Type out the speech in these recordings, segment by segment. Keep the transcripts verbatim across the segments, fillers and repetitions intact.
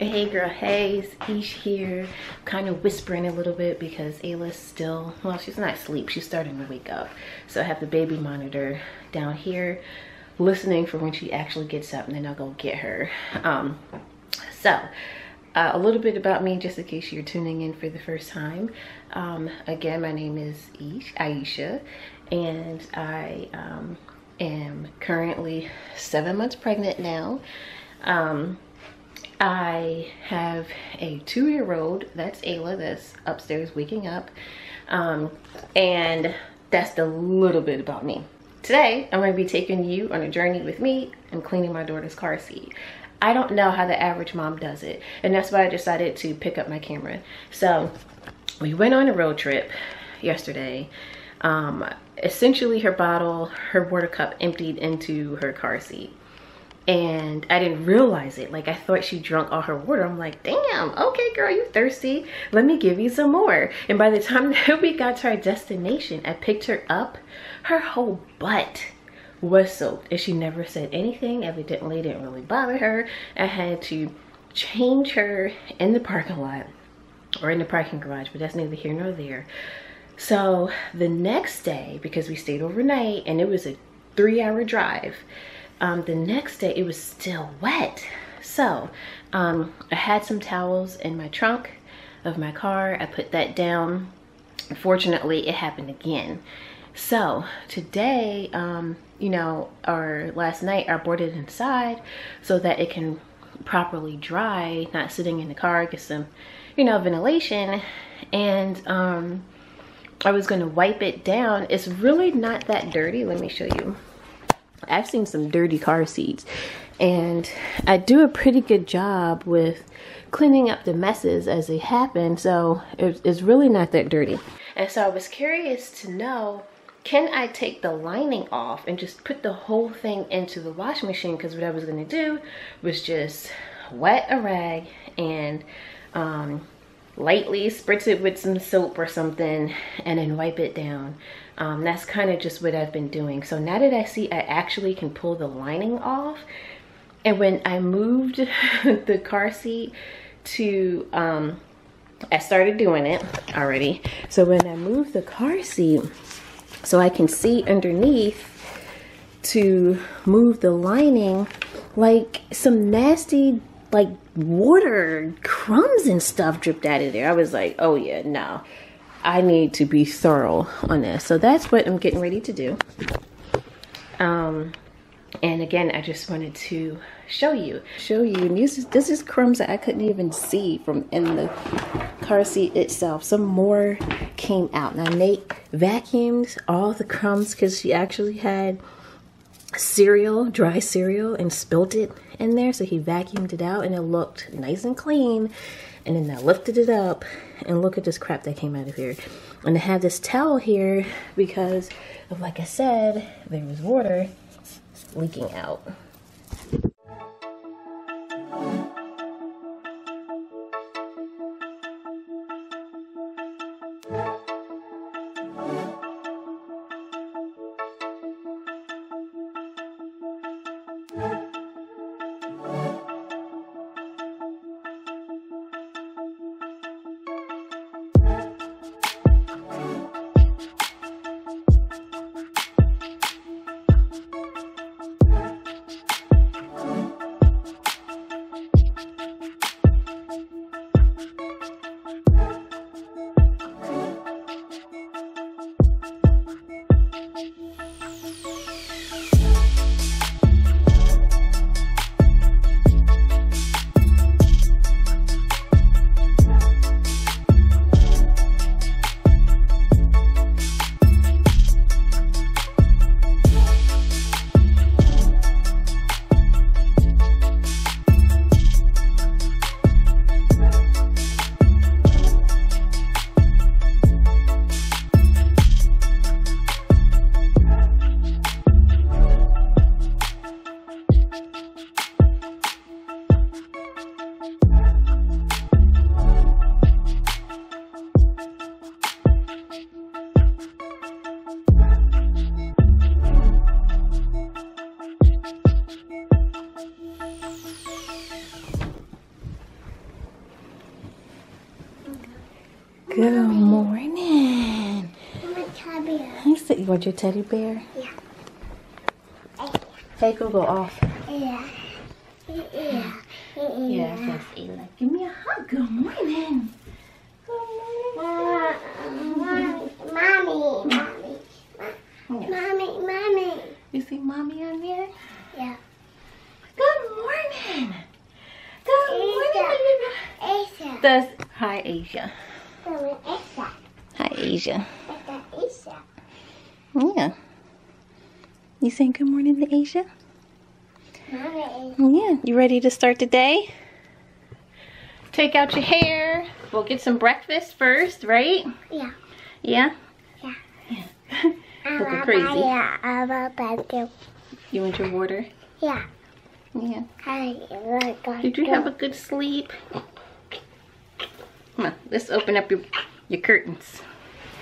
Hey girl, hey, it's Aisha here. I'm kind of whispering a little bit because Ayla's still, well, she's not asleep, she's starting to wake up. So I have the baby monitor down here listening for when she actually gets up, and then I'll go get her. Um, so uh, a little bit about me, just in case you're tuning in for the first time. Um, again, my name is Aisha, and I um, am currently seven months pregnant now. Um, I have a two-year-old, that's Ayla, that's upstairs waking up, um, and that's a little bit about me. Today, I'm going to be taking you on a journey with me and cleaning my daughter's car seat. I don't know how the average mom does it, and that's why I decided to pick up my camera. So, we went on a road trip yesterday. Um, essentially, her bottle, her water cup emptied into her car seat. And I didn't realize it. Like, I thought she drunk all her water. I'm like, damn, okay, girl, you thirsty? Let me give you some more. And by the time that we got to our destination, I picked her up. Her whole butt was soaked. And she never said anything. Evidently, it didn't really bother her. I had to change her in the parking lot or in the parking garage, but that's neither here nor there. So the next day, because we stayed overnight and it was a three-hour drive, Um, the next day it was still wet. So um, I had some towels in my trunk of my car. I put that down. Unfortunately, it happened again. So today, um, you know, or last night I brought it inside so that it can properly dry, not sitting in the car, get some, you know, ventilation. And um, I was gonna wipe it down. It's really not that dirty. Let me show you. I've seen some dirty car seats, and I do a pretty good job with cleaning up the messes as they happen, so it's really not that dirty. And so I was curious to know, can I take the lining off and just put the whole thing into the washing machine? Because what I was going to do was just wet a rag and um, lightly spritz it with some soap or something and then wipe it down. Um, that's kind of just what I've been doing. So now that I see I actually can pull the lining off, and when I moved the car seat to, um, I started doing it already. So when I moved the car seat, so I can see underneath to move the lining, like some nasty, like water crumbs and stuff dripped out of there. I was like, oh yeah, no. I need to be thorough on this. So that's what I'm getting ready to do. Um, and again, I just wanted to show you. Show you, and this is, this is crumbs that I couldn't even see from in the car seat itself. Some more came out. Now Nate vacuumed all the crumbs because she actually had cereal, dry cereal, and spilled it in there. So he vacuumed it out and it looked nice and clean. And then I lifted it up, and look at this crap that came out of here. And I have this towel here because, of, like I said, there was water leaking out. Good morning. I'm a teddy bear. You want your teddy bear? Yeah. Hey, Google off. Yeah. Yeah. Yeah, that's Ayla. Give me a hug. Good morning. Good morning. Mommy. Mommy. Mommy. Mommy. Mommy. You see mommy on there? Yeah. Good morning. Good morning. Aisha. That's, hi, Aisha. Aisha. Hi, Aisha. Aisha. Yeah. You saying good morning to Aisha? Mommy. Yeah. You ready to start the day? Take out your hair. We'll get some breakfast first, right? Yeah. Yeah? Yeah. Yeah. Looking crazy. Yeah. You want your water? Yeah. Yeah. Did you have a good sleep? Come on, let's open up your, your curtains.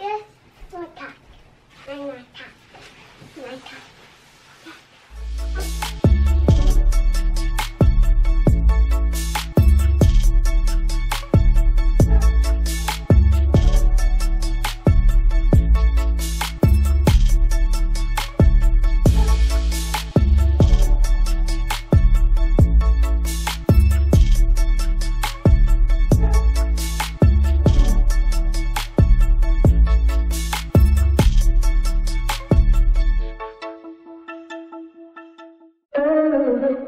Yes, my truck. My truck. My truck.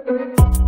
Thank you.